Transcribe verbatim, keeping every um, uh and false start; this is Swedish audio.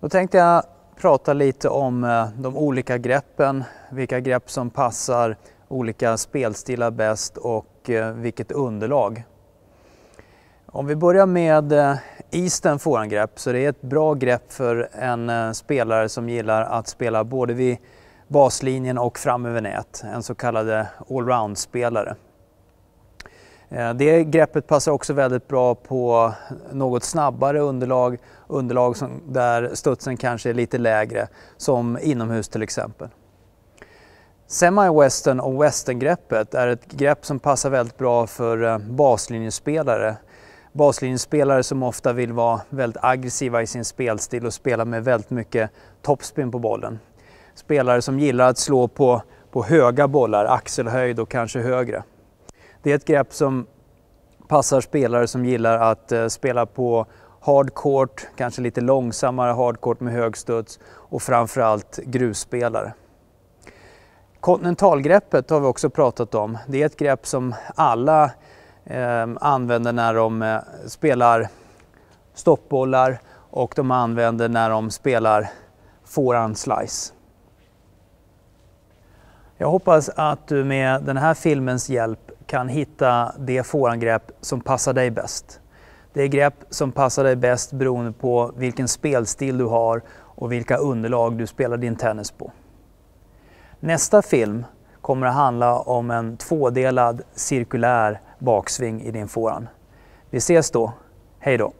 Då tänkte jag prata lite om de olika greppen, vilka grepp som passar olika spelstilar bäst och vilket underlag. Om vi börjar med Eastern forehandgrepp, så det är ett bra grepp för en spelare som gillar att spela både vid baslinjen och fram över nät, en så kallad allround-spelare. Det greppet passar också väldigt bra på något snabbare underlag, underlag som, där studsen kanske är lite lägre, som inomhus till exempel. Semi-western och western-greppet är ett grepp som passar väldigt bra för baslinjespelare. Baslinjespelare som ofta vill vara väldigt aggressiva i sin spelstil och spela med väldigt mycket topspin på bollen. Spelare som gillar att slå på, på höga bollar, axelhöjd och kanske högre. Det är ett grepp som passar spelare som gillar att spela på hardcourt, kanske lite långsammare hardcourt med hög studs och framförallt grusspelare. Kontinentalgreppet har vi också pratat om. Det är ett grepp som alla eh, använder när de eh, spelar stoppbollar och de använder när de spelar forehand slice. Jag hoppas att du med den här filmens hjälp kan hitta det forehandgrepp som passar dig bäst. Det är grepp som passar dig bäst beroende på vilken spelstil du har och vilka underlag du spelar din tennis på. Nästa film kommer att handla om en tvådelad cirkulär baksving i din forehand. Vi ses då. Hej då!